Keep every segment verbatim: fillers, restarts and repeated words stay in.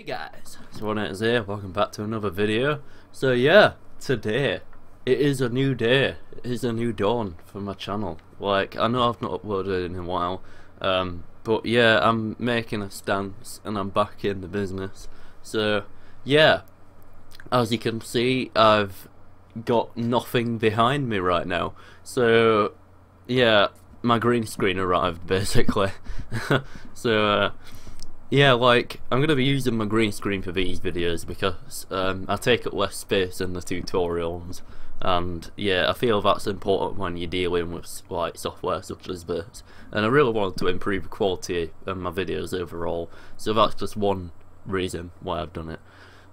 Hey guys, it's Warrenaterz here, welcome back to another video. So yeah, today, it is a new day, it is a new dawn for my channel. Like, I know I've not uploaded in a while, um, but yeah, I'm making a stance and I'm back in the business. So yeah, as you can see, I've got nothing behind me right now. So yeah, my green screen arrived basically. so uh, Yeah, like, I'm going to be using my green screen for these videos because um, I take up less space in the tutorials, and yeah, I feel that's important when you're dealing with like software such as this, and I really want to improve the quality of my videos overall, so that's just one reason why I've done it.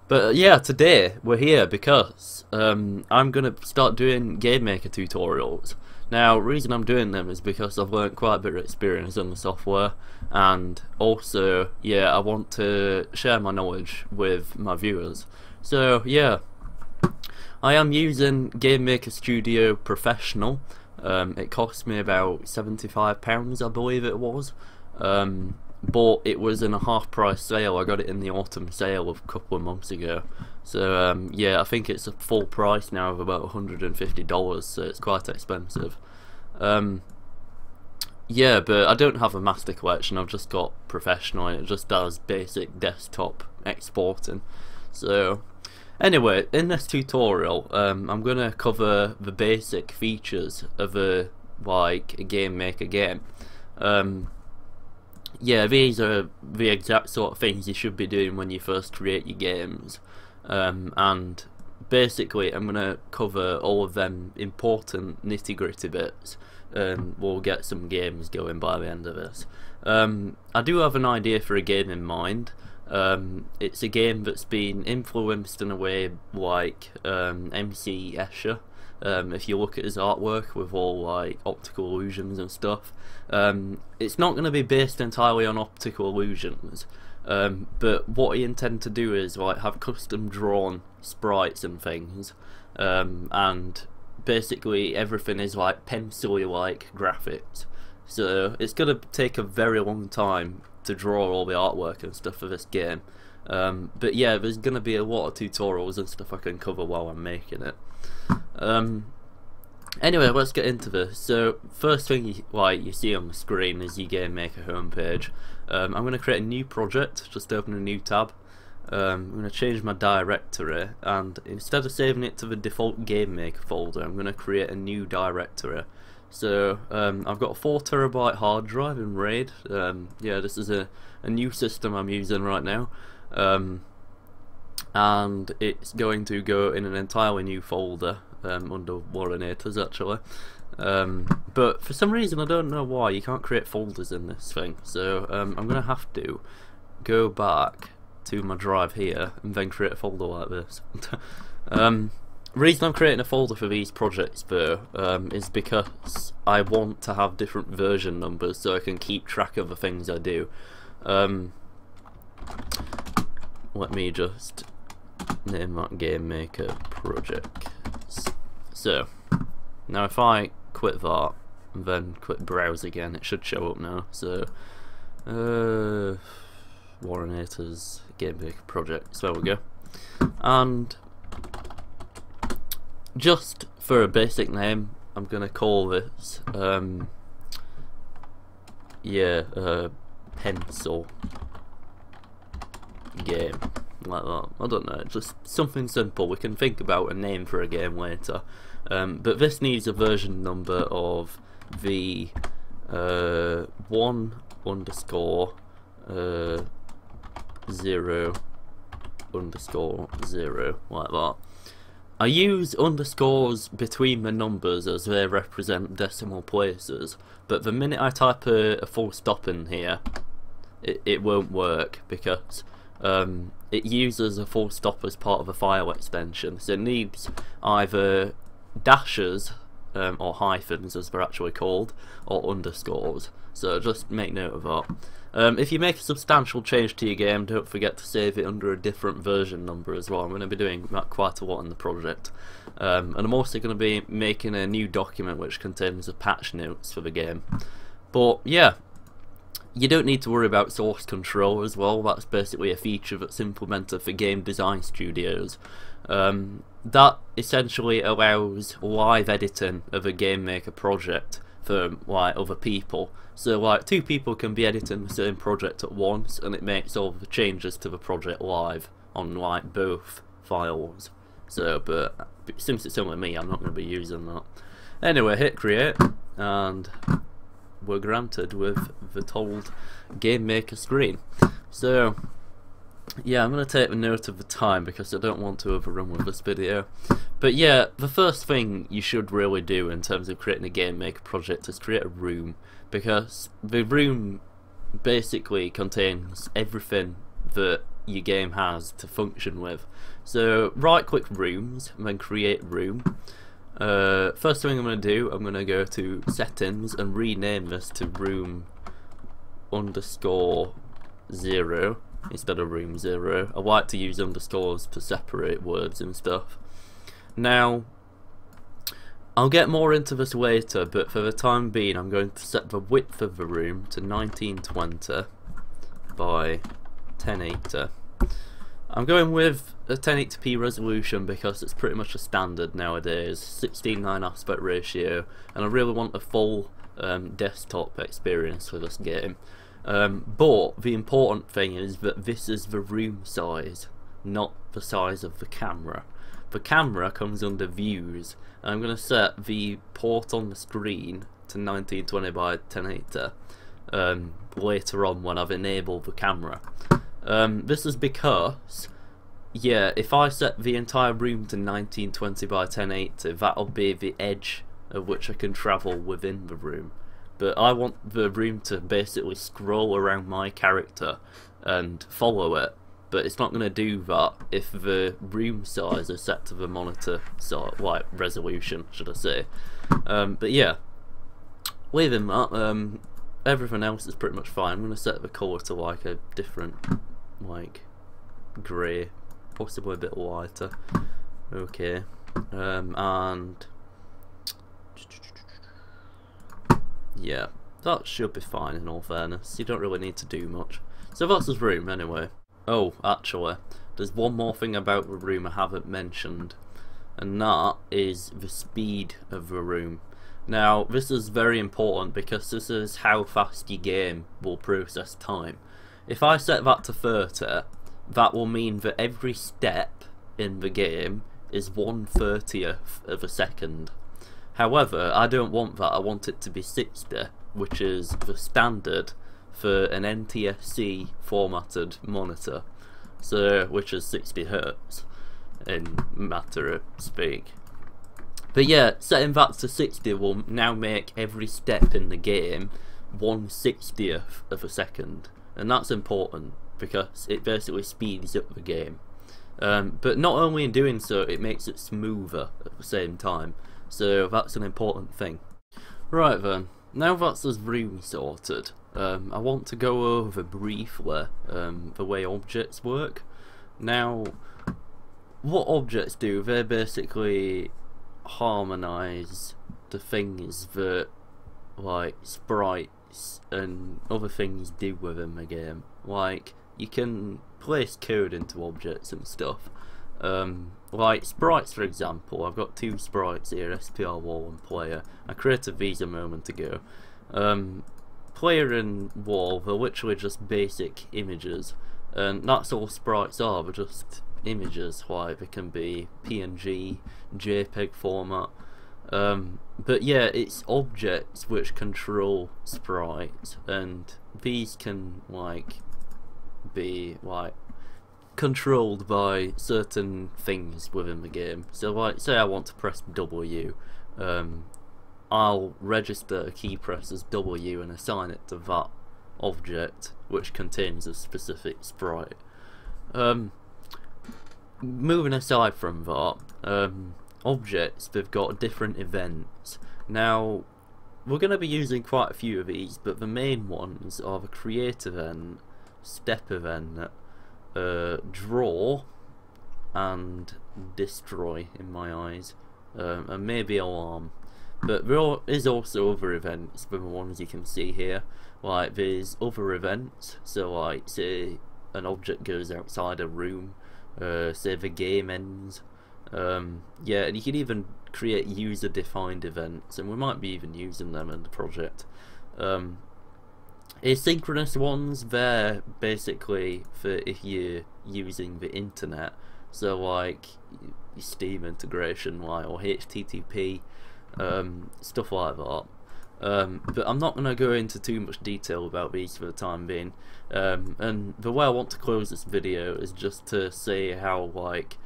But uh, yeah, today we're here because um, I'm going to start doing GameMaker tutorials. Now, the reason I'm doing them is because I've learned quite a bit of experience in the software, and also, yeah, I want to share my knowledge with my viewers. So yeah, I am using GameMaker Studio Professional. Um, it cost me about seventy-five pounds, I believe it was, um, but it was in a half price sale. I got it in the autumn sale of a couple of months ago. So um, yeah, I think it's a full price now of about a hundred and fifty dollars, so it's quite expensive. Um, yeah, but I don't have a master collection, I've just got professional, and it just does basic desktop exporting. So anyway, in this tutorial, um, I'm going to cover the basic features of a, like, a GameMaker game. Um, yeah, these are the exact sort of things you should be doing when you first create your games. Um, and basically I'm going to cover all of them important nitty gritty bits, and we'll get some games going by the end of this. Um, I do have an idea for a game in mind. Um, it's a game that's been influenced in a way like um, M C Escher. Um, if you look at his artwork with all like optical illusions and stuff, um, it's not going to be based entirely on optical illusions. Um, but what I intend to do is like have custom drawn sprites and things, um, and basically everything is like pencil-like graphics. So it's gonna take a very long time to draw all the artwork and stuff for this game. Um, but yeah, there's gonna be a lot of tutorials and stuff I can cover while I'm making it. Um, Anyway, let's get into this. So, first thing you, like, you see on the screen is your GameMaker homepage. Um, I'm going to create a new project, just open a new tab. Um, I'm going to change my directory, and instead of saving it to the default GameMaker folder, I'm going to create a new directory. So, um, I've got a four terabyte hard drive in RAID. Um, yeah, this is a, a new system I'm using right now. Um, and it's going to go in an entirely new folder. Um, under Warrenaterz actually, um, but for some reason I don't know why you can't create folders in this thing, so um, I'm going to have to go back to my drive here and then create a folder like this. um, reason I'm creating a folder for these projects though um, is because I want to have different version numbers so I can keep track of the things I do. Um, let me just name that GameMaker project. So, now if I quit that and then quit browse again, it should show up now. So, uh, Warrenaterz GameMaker project, so there we go. And just for a basic name, I'm going to call this, um, yeah, uh, pencil game. Like that. I don't know, just something simple. We can think about a name for a game later. Um, but this needs a version number of the uh, one underscore uh, zero underscore zero, like that. I use underscores between the numbers as they represent decimal places, but the minute I type a, a full stop in here, it, it won't work because Um, it uses a full stop as part of a file extension, so it needs either dashes um, or hyphens as they're actually called, or underscores, so just make note of that. Um, if you make a substantial change to your game, don't forget to save it under a different version number as well. I'm going to be doing that quite a lot in the project, um, and I'm also going to be making a new document which contains the patch notes for the game. But yeah, You don't need to worry about source control as well. That's basically a feature that's implemented for game design studios. Um, that essentially allows live editing of a GameMaker project for like other people. So like two people can be editing the same project at once, and it makes all the changes to the project live on like both files. So, but since it's only me, I'm not going to be using that. Anyway, hit create, and we're granted with the told GameMaker screen. So, yeah, I'm going to take a note of the time because I don't want to overrun with this video. But yeah, the first thing you should really do in terms of creating a GameMaker project is create a room, because the room basically contains everything that your game has to function with. So right click rooms and then create room. Uh, first thing I'm going to do, I'm going to go to settings and rename this to room underscore zero instead of room zero. I like to use underscores to separate words and stuff. Now, I'll get more into this later, but for the time being I'm going to set the width of the room to nineteen twenty by ten eighty. I'm going with a ten eighty p resolution because it's pretty much a standard nowadays, sixteen nine aspect ratio, and I really want a full um, desktop experience for this game. Um, but the important thing is that this is the room size, not the size of the camera. The camera comes under views, and I'm going to set the port on the screen to nineteen twenty by ten eighty um, later on when I've enabled the camera. Um, this is because, yeah, if I set the entire room to nineteen twenty by ten eighty, that'll be the edge of which I can travel within the room. But I want the room to basically scroll around my character and follow it. But it's not going to do that if the room size is set to the monitor sort, like resolution, should I say. Um, but yeah, leaving that, um, everything else is pretty much fine. I'm going to set the colour to like a different, like, grey, possibly a bit lighter. Okay, um, and yeah, that should be fine. In all fairness, you don't really need to do much. So that's his room anyway. Oh, actually, there's one more thing about the room I haven't mentioned, and that is the speed of the room. Now, this is very important because this is how fast your game will process time. If I set that to thirty, that will mean that every step in the game is one thirtieth of a second. However, I don't want that, I want it to be sixty, which is the standard for an N T S C formatted monitor, so which is sixty hertz in matter of speak. But yeah, setting that to sixty will now make every step in the game one sixtieth of a second, and that's important because it basically speeds up the game. Um, but not only in doing so, it makes it smoother at the same time, so that's an important thing. Right then, now that's this room sorted, um, I want to go over briefly um, the way objects work. Now, what objects do? They basically harmonise the things that like sprites and other things do within the game. Like, you can place code into objects and stuff. Um, like sprites, for example, I've got two sprites here, S P R wall and player. I created these a moment ago. Um, player and wall, they're literally just basic images, and that's all sprites are, they're just images. Like, they can be P N G, JPEG format, um, but yeah, it's objects which control sprites, and these can like be like controlled by certain things within the game. So like, say I want to press W, um, I'll register a key press as W and assign it to that object which contains a specific sprite. Um, Moving aside from that, um, objects, they've got different events. Now, we're going to be using quite a few of these, but the main ones are the create event, step event, uh, draw, and destroy in my eyes, um, and maybe alarm. But there is also other events than the ones you can see here. Like, there's other events, so like, say an object goes outside a room, uh, say the game ends. Um, yeah, and you can even create user-defined events, and we might be even using them in the project. Um, asynchronous ones, they're basically for if you're using the internet, so like Steam integration like, or H T T P, um, stuff like that. Um, but I'm not going to go into too much detail about these for the time being, um, and the way I want to close this video is just to say how like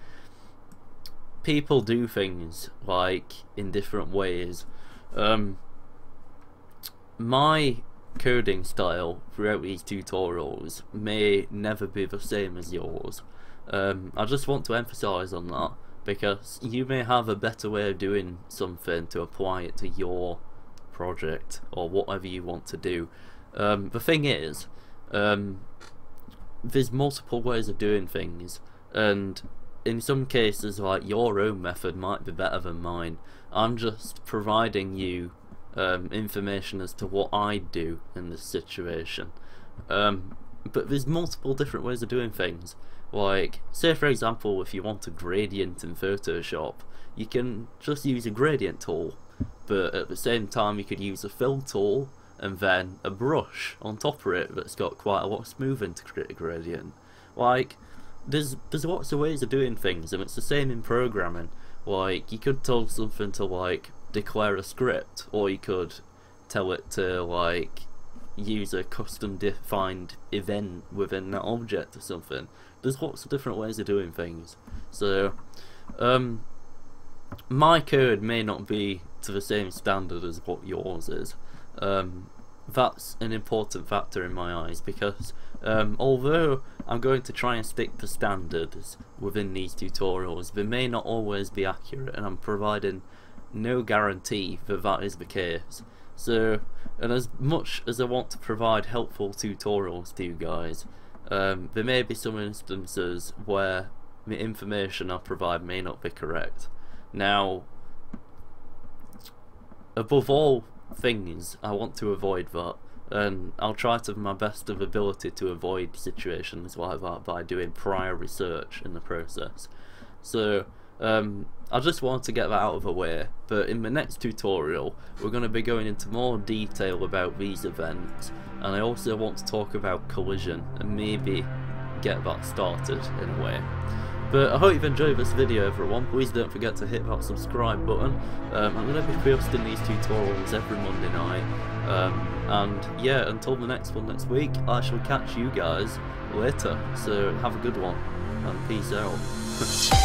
people do things like in different ways. Um, my coding style throughout these tutorials may never be the same as yours. Um, I just want to emphasize on that, because you may have a better way of doing something to apply it to your project or whatever you want to do. Um, the thing is, um, there's multiple ways of doing things, and in some cases like your own method might be better than mine. I'm just providing you um, information as to what I do in this situation. Um, but there's multiple different ways of doing things. Like, say for example, if you want a gradient in Photoshop, you can just use a gradient tool, but at the same time you could use a fill tool and then a brush on top of it that's got quite a lot of smoothing to create a gradient. Like, there's there's lots of ways of doing things, and it's the same in programming. Like, you could tell something to like declare a script, or you could tell it to like use a custom defined event within that object or something. There's lots of different ways of doing things. So um, my code may not be to the same standard as what yours is. Um, that's an important factor in my eyes, because um, although I'm going to try and stick to standards within these tutorials, they may not always be accurate, and I'm providing no guarantee that that is the case. So, and as much as I want to provide helpful tutorials to you guys, Um, there may be some instances where the information I provide may not be correct. Now, above all things, I want to avoid that, and I'll try to my best of ability to avoid situations like that by doing prior research in the process. So, um, I just wanted to get that out of the way, but in the next tutorial we're going to be going into more detail about these events, and I also want to talk about collision and maybe get that started in a way. But I hope you've enjoyed this video, everyone. Please don't forget to hit that subscribe button. um, I'm going to be posting these tutorials every Monday night, um, and yeah, until the next one next week, I shall catch you guys later. So have a good one, and peace out.